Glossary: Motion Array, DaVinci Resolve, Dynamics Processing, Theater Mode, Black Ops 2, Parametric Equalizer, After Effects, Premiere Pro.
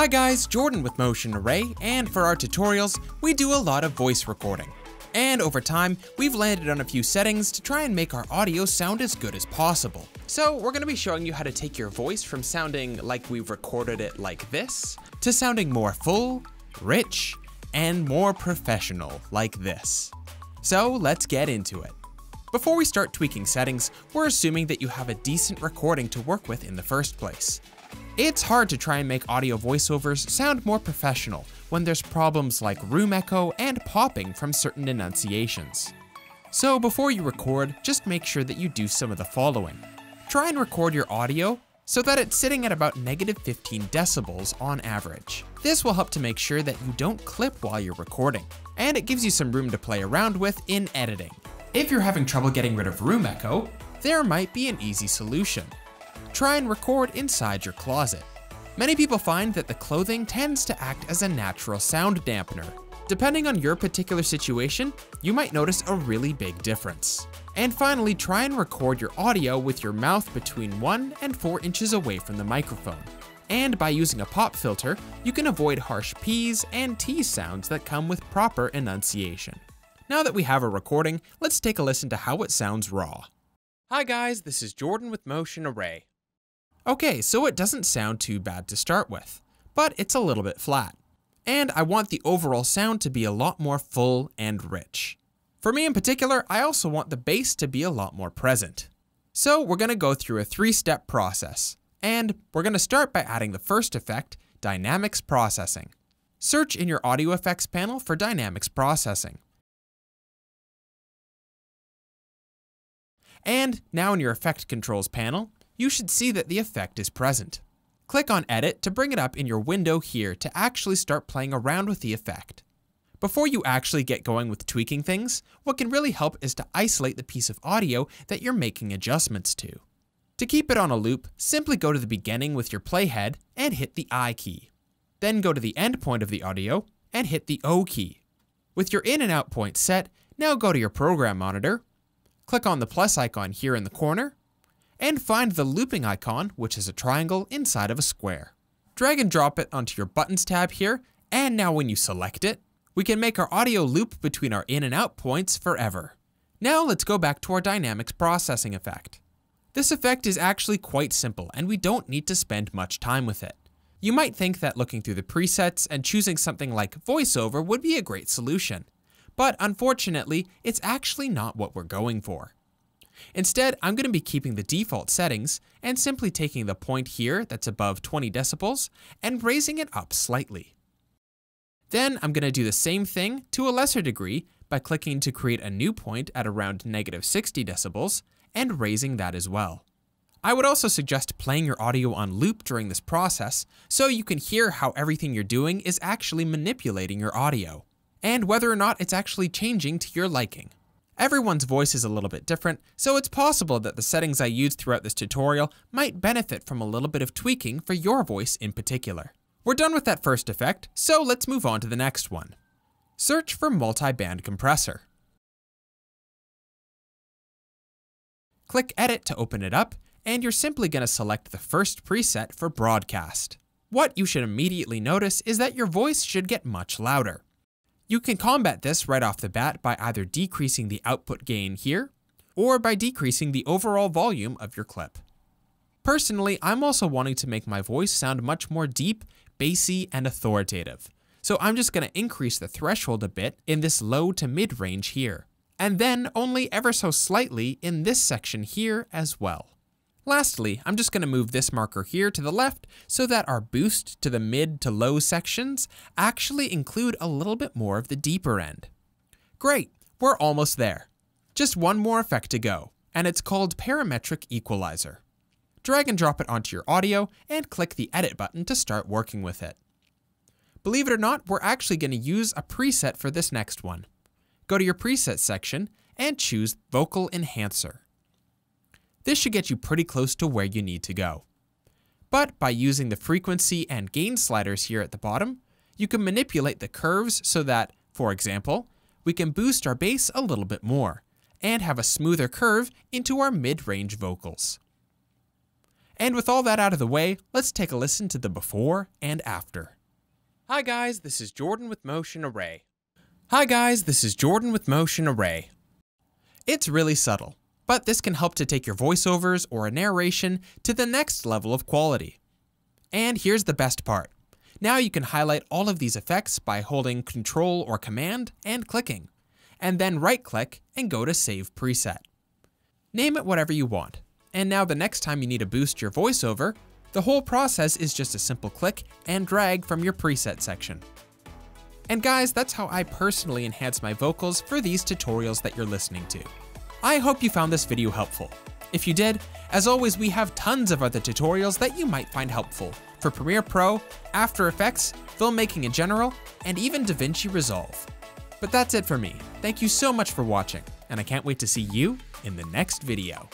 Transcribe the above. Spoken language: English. Hi guys, Jordan with Motion Array, and for our tutorials, we do a lot of voice recording. And over time, we've landed on a few settings to try and make our audio sound as good as possible. So we're going to be showing you how to take your voice from sounding like we've recorded it like this, to sounding more full, rich, and more professional like this. So let's get into it. Before we start tweaking settings, we're assuming that you have a decent recording to work with in the first place. It's hard to try and make audio voiceovers sound more professional when there's problems like room echo and popping from certain enunciations. So before you record, just make sure that you do some of the following. Try and record your audio so that it's sitting at about -15 decibels on average. This will help to make sure that you don't clip while you're recording, and it gives you some room to play around with in editing. If you're having trouble getting rid of room echo, there might be an easy solution. Try and record inside your closet. Many people find that the clothing tends to act as a natural sound dampener. Depending on your particular situation, you might notice a really big difference. And finally, try and record your audio with your mouth between 1 and 4 inches away from the microphone. And by using a pop filter, you can avoid harsh P's and T sounds that come with proper enunciation. Now that we have a recording, let's take a listen to how it sounds raw. Hi guys, this is Jordan with Motion Array. Okay, so it doesn't sound too bad to start with, but it's a little bit flat. And I want the overall sound to be a lot more full and rich. For me in particular, I also want the bass to be a lot more present. So we're going to go through a 3-step process, and we're going to start by adding the first effect, Dynamics Processing. Search in your audio effects panel for Dynamics Processing. And now in your effect controls panel, you should see that the effect is present. Click on Edit to bring it up in your window here to actually start playing around with the effect. Before you actually get going with tweaking things, what can really help is to isolate the piece of audio that you're making adjustments to. To keep it on a loop, simply go to the beginning with your playhead and hit the I key. Then go to the end point of the audio and hit the O key. With your in and out point set, now go to your program monitor, click on the plus icon here in the corner, and find the looping icon, which is a triangle inside of a square. Drag and drop it onto your buttons tab here, and now when you select it, we can make our audio loop between our in and out points forever. Now let's go back to our Dynamics Processing effect. This effect is actually quite simple, and we don't need to spend much time with it. You might think that looking through the presets and choosing something like voiceover would be a great solution, but unfortunately, it's actually not what we're going for. Instead, I'm going to be keeping the default settings and simply taking the point here that's above 20 decibels and raising it up slightly. Then I'm going to do the same thing to a lesser degree by clicking to create a new point at around -60 decibels and raising that as well. I would also suggest playing your audio on loop during this process so you can hear how everything you're doing is actually manipulating your audio and whether or not it's actually changing to your liking. Everyone's voice is a little bit different, so it's possible that the settings I used throughout this tutorial might benefit from a little bit of tweaking for your voice in particular. We're done with that first effect, so let's move on to the next one. Search for multi-band compressor. Click Edit to open it up, and you're simply going to select the first preset for broadcast. What you should immediately notice is that your voice should get much louder. You can combat this right off the bat by either decreasing the output gain here, or by decreasing the overall volume of your clip. Personally, I'm also wanting to make my voice sound much more deep, bassy, and authoritative. So I'm just going to increase the threshold a bit in this low to mid range here, and then only ever so slightly in this section here as well. Lastly, I'm just going to move this marker here to the left so that our boost to the mid to low sections actually include a little bit more of the deeper end. Great, we're almost there. Just one more effect to go, and it's called Parametric Equalizer. Drag and drop it onto your audio and click the Edit button to start working with it. Believe it or not, we're actually going to use a preset for this next one. Go to your preset section and choose Vocal Enhancer. This should get you pretty close to where you need to go. But by using the frequency and gain sliders here at the bottom, you can manipulate the curves so that, for example, we can boost our bass a little bit more and have a smoother curve into our mid-range vocals. And with all that out of the way, let's take a listen to the before and after. Hi guys, this is Jordan with Motion Array. Hi guys, this is Jordan with Motion Array. It's really subtle, but this can help to take your voiceovers or a narration to the next level of quality. And here's the best part. Now you can highlight all of these effects by holding Ctrl or Command and clicking, and then right-click and go to Save Preset. Name it whatever you want, and now the next time you need to boost your voiceover, the whole process is just a simple click and drag from your preset section. And guys, that's how I personally enhance my vocals for these tutorials that you're listening to. I hope you found this video helpful. If you did, as always, we have tons of other tutorials that you might find helpful for Premiere Pro, After Effects, filmmaking in general, and even DaVinci Resolve. But that's it for me. Thank you so much for watching, and I can't wait to see you in the next video.